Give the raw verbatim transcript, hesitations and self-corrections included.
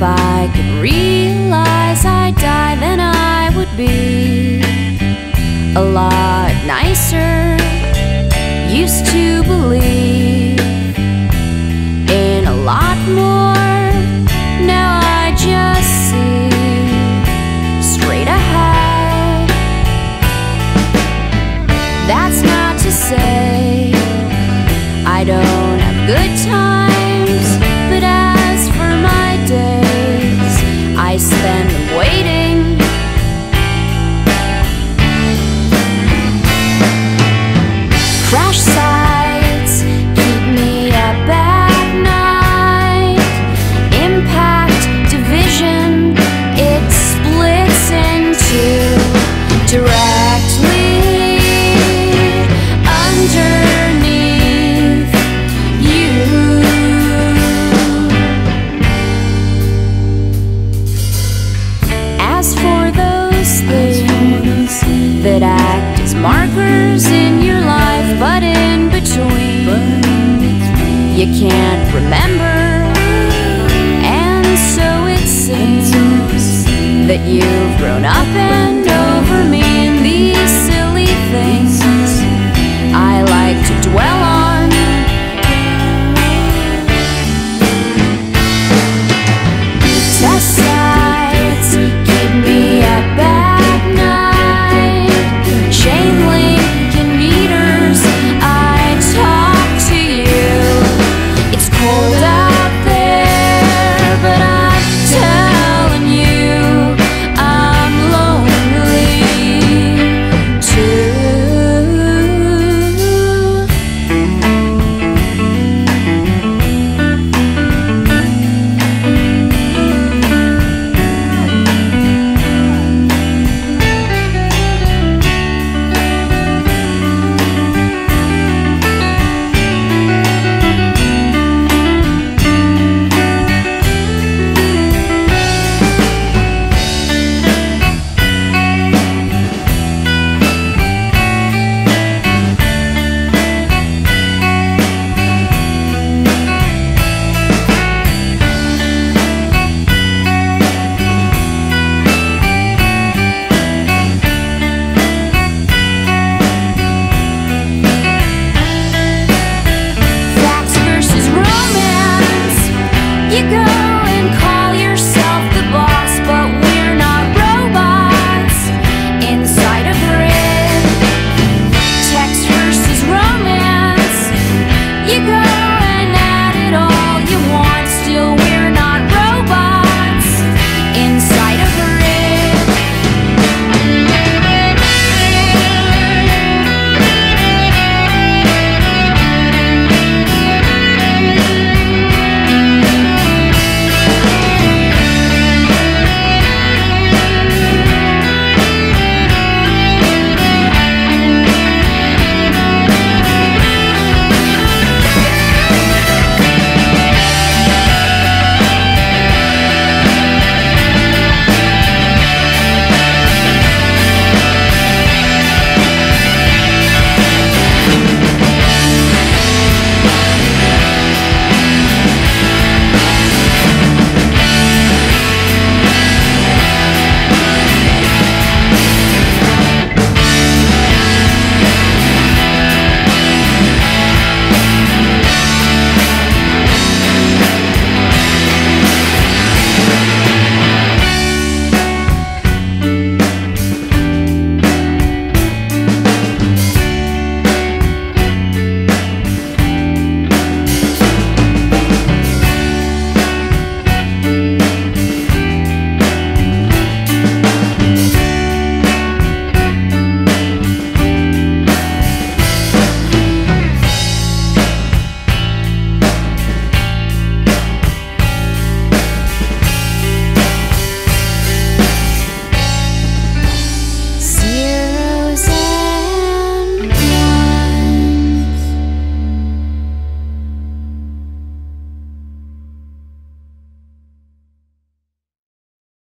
If I could realize I'd die, then I would be a lot nicer. Used to believe in a lot more. Now I just see straight ahead. That's not to say I don't have good times. I spend them waiting. Crash sites keep me up at night. Impact, division, it splits into directly underneath you. That act as markers in your life, but in between you can't remember, and so it seems that you've grown up and over me. And these silly things I like to dwell on.